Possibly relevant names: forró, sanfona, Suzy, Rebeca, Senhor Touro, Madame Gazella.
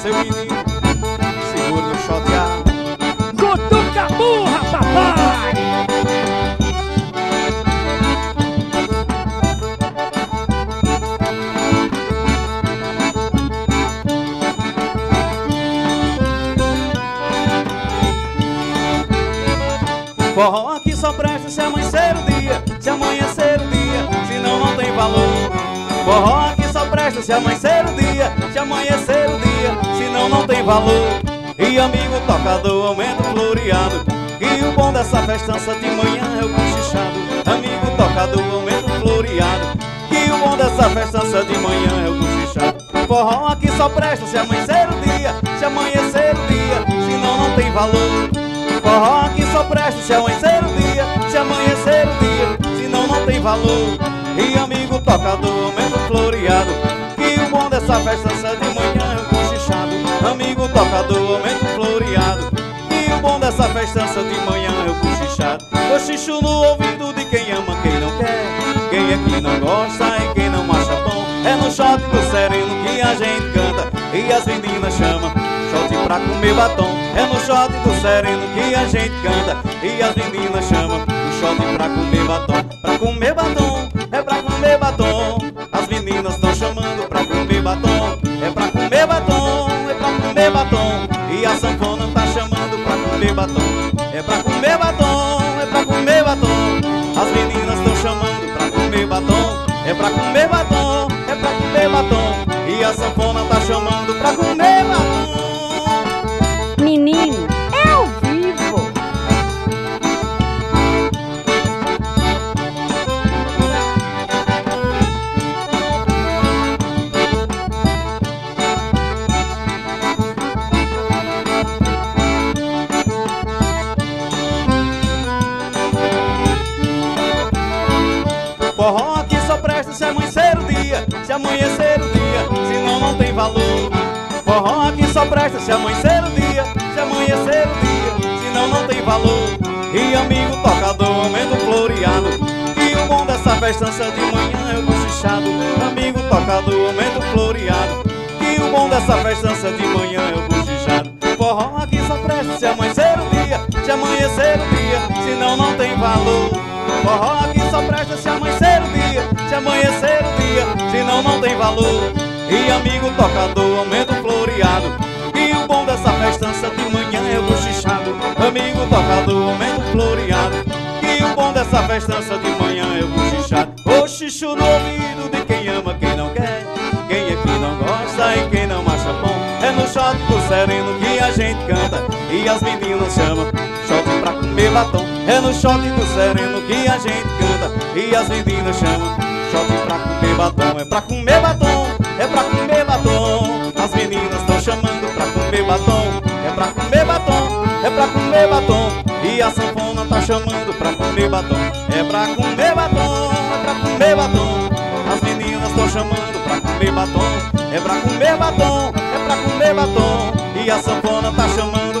seu menino, seguro no choteado. Cutuca a burra, papai! Forró aqui só presta se amanhecer o dia, se amanhecer o dia, senão não tem valor. Forró aqui só presta se amanhecer o dia, se amanhecer o dia, senão não tem valor. E amigo tocador, aumenta o floreado, e o bom dessa festança de manhã é o cochichado. Amigo tocador, aumenta o floreado, que o bom dessa festança de manhã é o cochichado. Forró aqui só presta se amanhecer o dia, se amanhecer o dia, senão não tem valor. Forró aqui só presta se amanhecer o dia, se amanhecer o dia, senão não tem valor. E amigo tocador, aumenta o floreado, que o bom dessa festança de manhã é o cochichado. Amigo tocador, aumenta o floreado, que o bom dessa festança de manhã é o cochichado. Cochicho no ouvido de quem ama, quem não quer, quem é que não gosta e quem não acha bom. É no shot do sereno que a gente canta e as meninas chamam shot pra comer batom. É no shot do sereno que a gente canta e as meninas chamam o shot pra comer batom. Pra comer batom, é pra comer batom, as meninas estão chamando pra comer batom. É pra comer batom, é pra comer batom, e a sanfona tá chamando pra comer batom. É pra comer batom, é pra comer batom, as meninas estão chamando pra comer batom. É pra comer batom, é pra comer batom, e a sanfona tá chamando pra comer batom. Menino, é ao vivo. Forró aqui só presta se amanhecer o dia, se amanhecer o dia, senão não tem valor. Forró aqui só presta se amanhecer o dia, se amanhecer o dia, senão não tem valor. E amigo tocador, aumenta o floreado, que o bom dessa festança de manhã é o cochichado. Amigo tocador, aumenta o floreado, que o bom dessa festança de manhã é o cochichado. Forró aqui só presta se amanhecer o dia, se amanhecer o dia, senão não tem valor. Forró aqui só presta se amanhecer o dia, se amanhecer o dia, senão não tem valor. E amigo tocador, aumenta o floreado, o bom dessa festança de manhã é o cochichado. Amigo tocador, aumenta o floreado, e o bom dessa festança de manhã é o cochichado. Cochicho no ouvido de quem ama, quem não quer, quem é que não gosta e quem não acha bom. É no shot do sereno que a gente canta e as meninas chamam shot pra comer batom. É no shot do sereno que a gente canta e as meninas chamam shot pra comer batom. É pra comer batom, é pra comer batom, as meninas estão chamando pra comer batom. É pra comer batom, é pra comer batom, e a sanfona tá chamando pra comer batom. É pra comer batom, é pra comer batom, as meninas estão chamando pra comer batom. É pra comer batom, é pra comer batom, e a sanfona tá chamando